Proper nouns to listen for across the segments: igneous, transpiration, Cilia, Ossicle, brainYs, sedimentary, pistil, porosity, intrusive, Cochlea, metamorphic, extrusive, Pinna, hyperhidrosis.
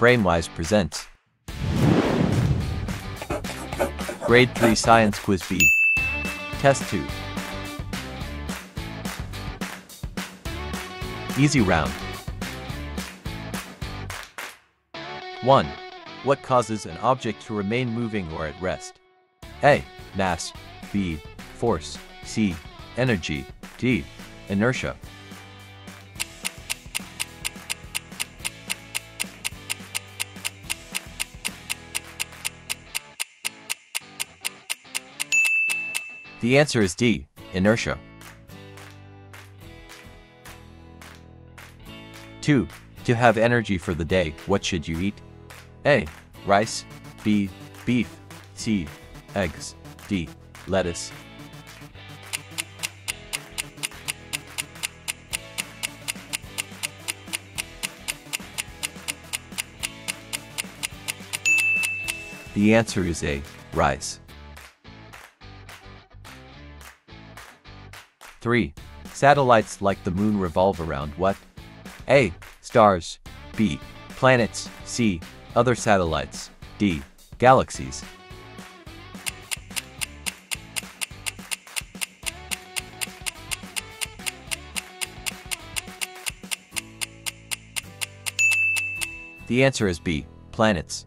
brainYs presents Grade 3 Science Quiz B, Test 2. Easy round. 1. What causes an object to remain moving or at rest? A. Mass. B. Force. C. Energy. D. Inertia. The answer is D. Inertia. 2. To have energy for the day, what should you eat? A. Rice. B. Beef. C. Eggs. D. Lettuce. The answer is A. Rice. 3. Satellites like the moon revolve around what? A. Stars. B. Planets. C. Other satellites. D. Galaxies. The answer is B. Planets.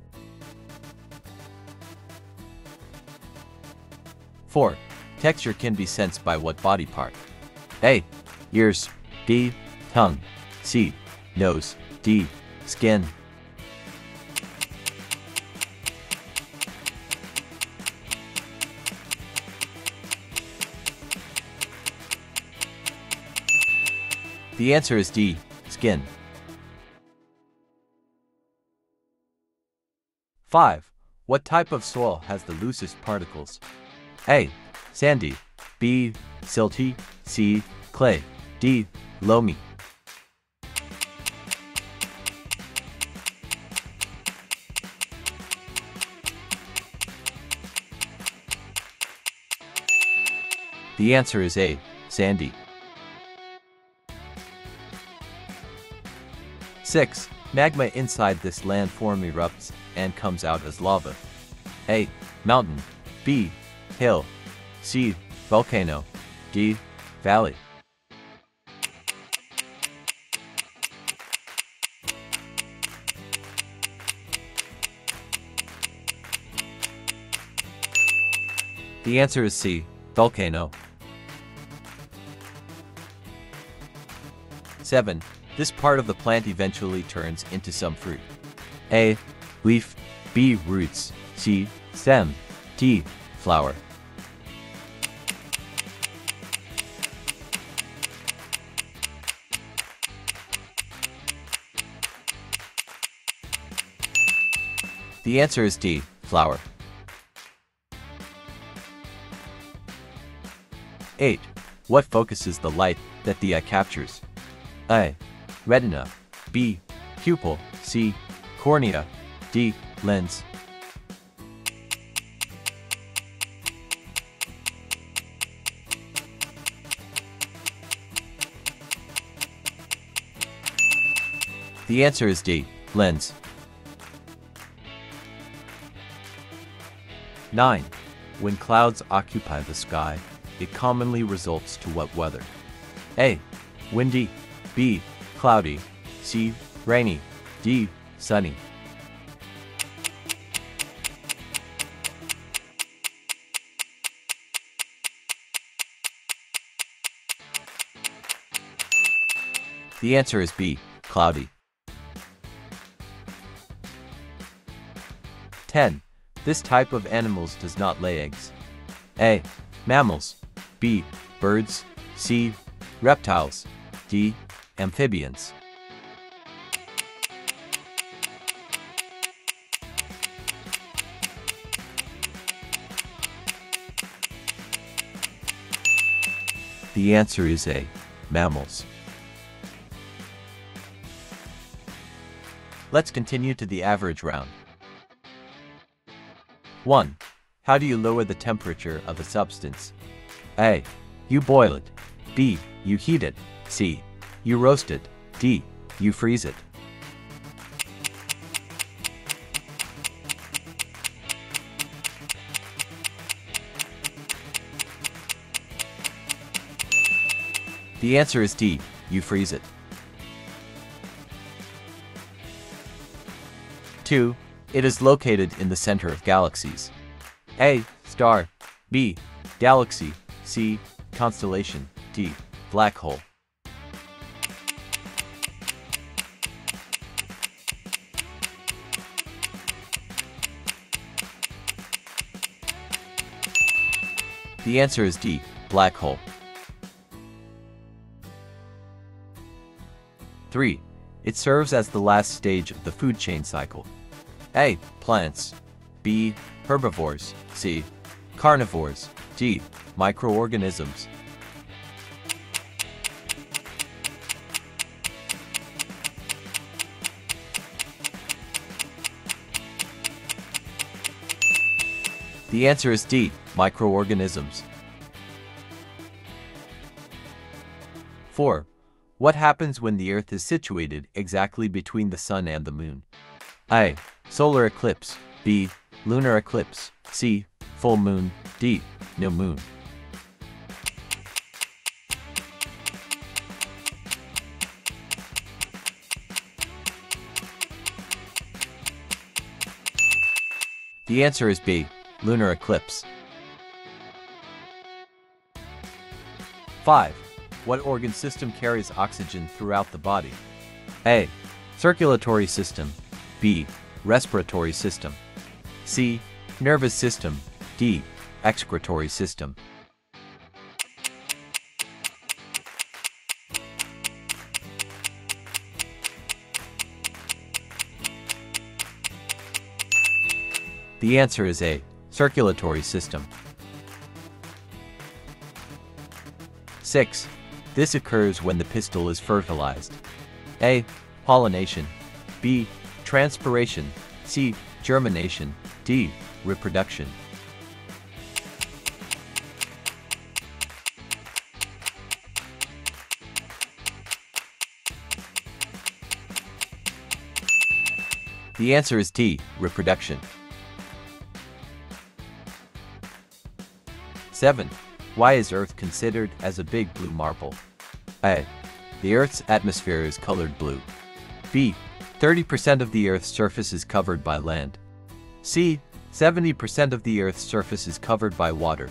4. Texture can be sensed by what body part? A. Ears. B. Tongue. C. Nose. D. Skin. The answer is D. Skin. 5. What type of soil has the loosest particles? A. Sandy. B. Silty. C. Clay. D. Loamy. The answer is A. Sandy. 6. Magma inside this landform erupts and comes out as lava. A. Mountain. B. Hill. C. Volcano. D. Valley. The answer is C. Volcano. 7. This part of the plant eventually turns into some fruit. A. Leaf. B. Roots. C. Stem. D. Flower. The answer is D. Flower. 8. What focuses the light that the eye captures? A. Retina. B. Pupil. C. Cornea. D. Lens. The answer is D. Lens. 9. When clouds occupy the sky, it commonly results to what weather? A. Windy. B. Cloudy. C. Rainy. D. Sunny. The answer is B. Cloudy. 10. This type of animals does not lay eggs. A. Mammals. B. Birds. C. Reptiles. D. Amphibians. The answer is A. Mammals. Let's continue to the average round. 1. How do you lower the temperature of a substance? A. You boil it. B. You heat it. C. You roast it. D. You freeze it. The answer is D, you freeze it. 2. It is located in the center of galaxies. A. Star. B. Galaxy. C. Constellation. D. Black hole. The answer is D, black hole. 3. It serves as the last stage of the food chain cycle. A. Plants. B. Herbivores. C. Carnivores. D. Microorganisms. The answer is D, microorganisms. 4. What happens when the Earth is situated exactly between the Sun and the Moon? A. Solar eclipse. B. Lunar eclipse. C. Full moon. D. No moon. The answer is B, lunar eclipse. 5. What organ system carries oxygen throughout the body? A. Circulatory system. B. Respiratory system. C. Nervous system. D. Excretory system. The answer is A, circulatory system. 6. This occurs when the pistil is fertilized. A. Pollination. B. Transpiration. C. Germination. D. Reproduction. The answer is D, reproduction. 7. Why is Earth considered as a big blue marble? A. The Earth's atmosphere is colored blue. B. 30% of the Earth's surface is covered by land. C. 70% of the Earth's surface is covered by water.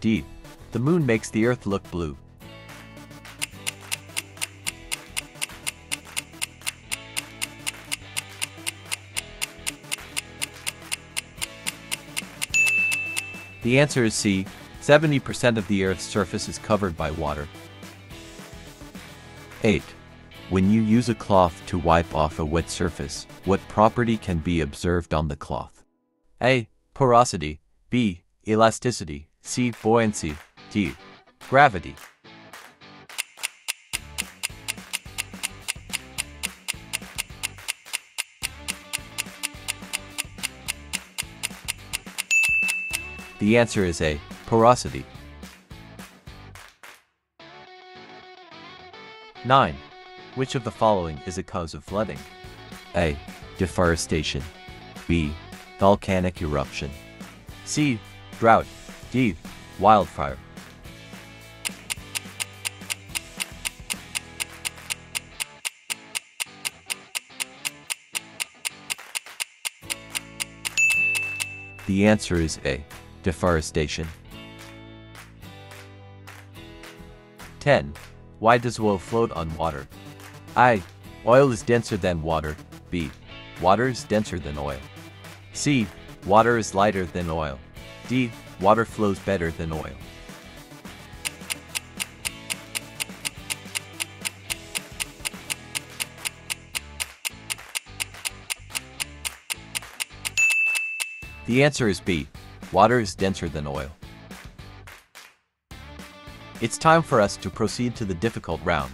D. The moon makes the Earth look blue. The answer is C. 70% of the Earth's surface is covered by water. 8. When you use a cloth to wipe off a wet surface, what property can be observed on the cloth? A. Porosity. B. Elasticity. C. Buoyancy. D. Gravity. The answer is A, porosity. 9. Which of the following is a cause of flooding? A. Deforestation. B. Volcanic eruption. C. Drought. D. Wildfire. The answer is A, deforestation. 10. Why does oil float on water? A. Oil is denser than water. B. Water is denser than oil. C. Water is lighter than oil. D. Water flows better than oil. The answer is B. Water is denser than oil. It's time for us to proceed to the difficult round.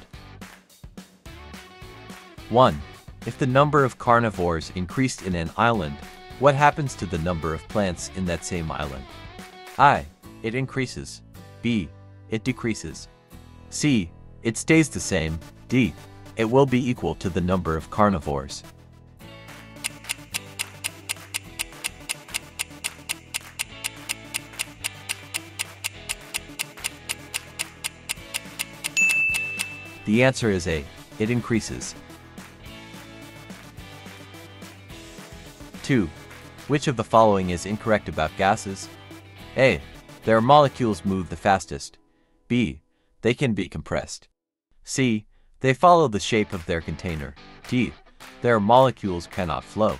1. If the number of carnivores increased in an island, what happens to the number of plants in that same island? A. It increases. B. It decreases. C. It stays the same. D. It will be equal to the number of carnivores. The answer is A. It increases. 2. Which of the following is incorrect about gases? A. Their molecules move the fastest. B. They can be compressed. C. They follow the shape of their container. D. Their molecules cannot flow.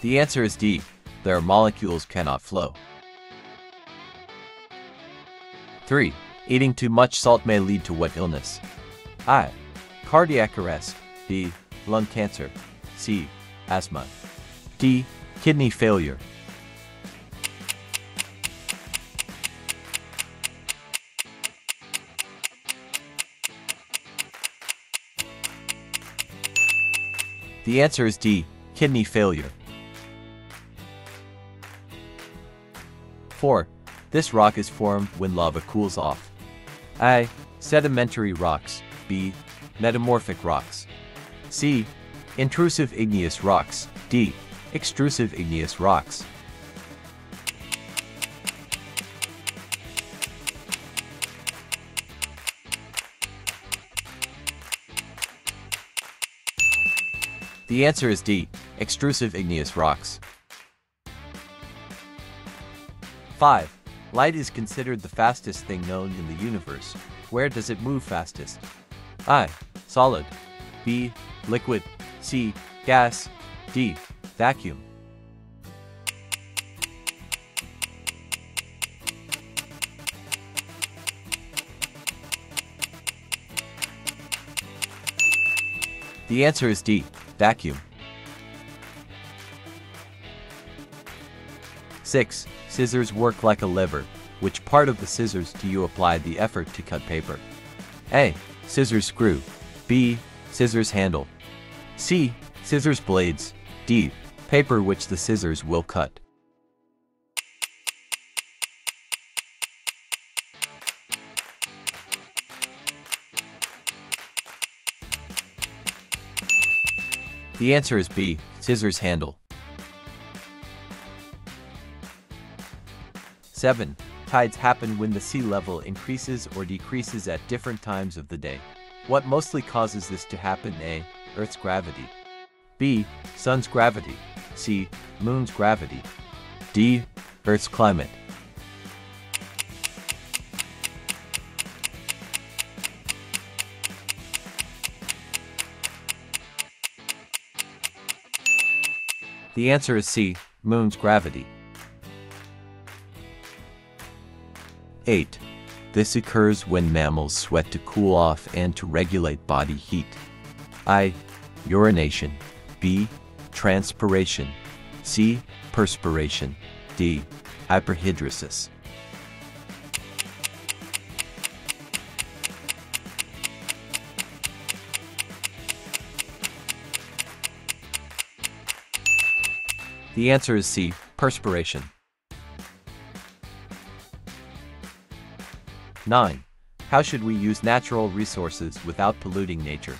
The answer is D. Their molecules cannot flow. 3. Eating too much salt may lead to what illness? A. Cardiac arrest. B. Lung cancer. C. Asthma. D. Kidney failure. The answer is D. Kidney failure. 4. This rock is formed when lava cools off. A. Sedimentary rocks. B. Metamorphic rocks. C. Intrusive igneous rocks. D. Extrusive igneous rocks. The answer is D. Extrusive igneous rocks. 5. Light is considered the fastest thing known in the universe. Where does it move fastest? A. Solid. B. Liquid. C. Gas. D. Vacuum. The answer is D. Vacuum. 6. Scissors work like a lever. Which part of the scissors do you apply the effort to cut paper? A. Scissors screw. B. Scissors handle. C. Scissors blades. D. Paper which the scissors will cut. The answer is B. Scissors handle. 7. Tides happen when the sea level increases or decreases at different times of the day. What mostly causes this to happen? A. Earth's gravity. B. Sun's gravity. C. Moon's gravity. D. Earth's climate. The answer is C. Moon's gravity. 8. This occurs when mammals sweat to cool off and to regulate body heat. A. Urination. B. Transpiration. C. Perspiration. D. Hyperhidrosis. The answer is C. Perspiration. 9. How should we use natural resources without polluting nature?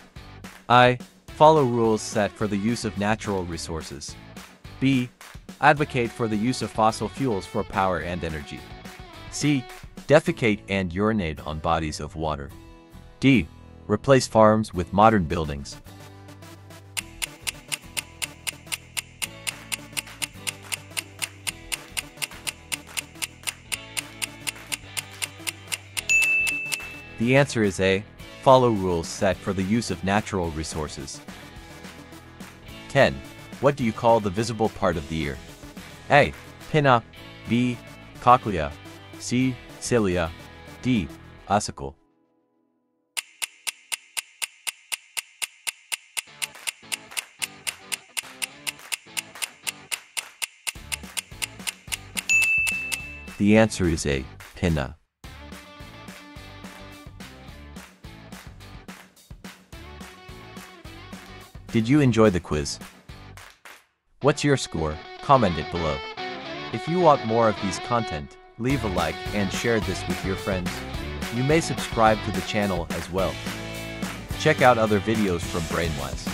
A. Follow rules set for the use of natural resources. B. Advocate for the use of fossil fuels for power and energy. C. Defecate and urinate on bodies of water. D. Replace farms with modern buildings. The answer is A. Follow rules set for the use of natural resources. 10. What do you call the visible part of the ear? A. Pinna. B. Cochlea. C. Cilia. D. Ossicle. The answer is A. Pinna. 11. Did you enjoy the quiz? What's your score? Comment it below. If you want more of these content, leave a like and share this with your friends. You may subscribe to the channel as well. Check out other videos from brainYs.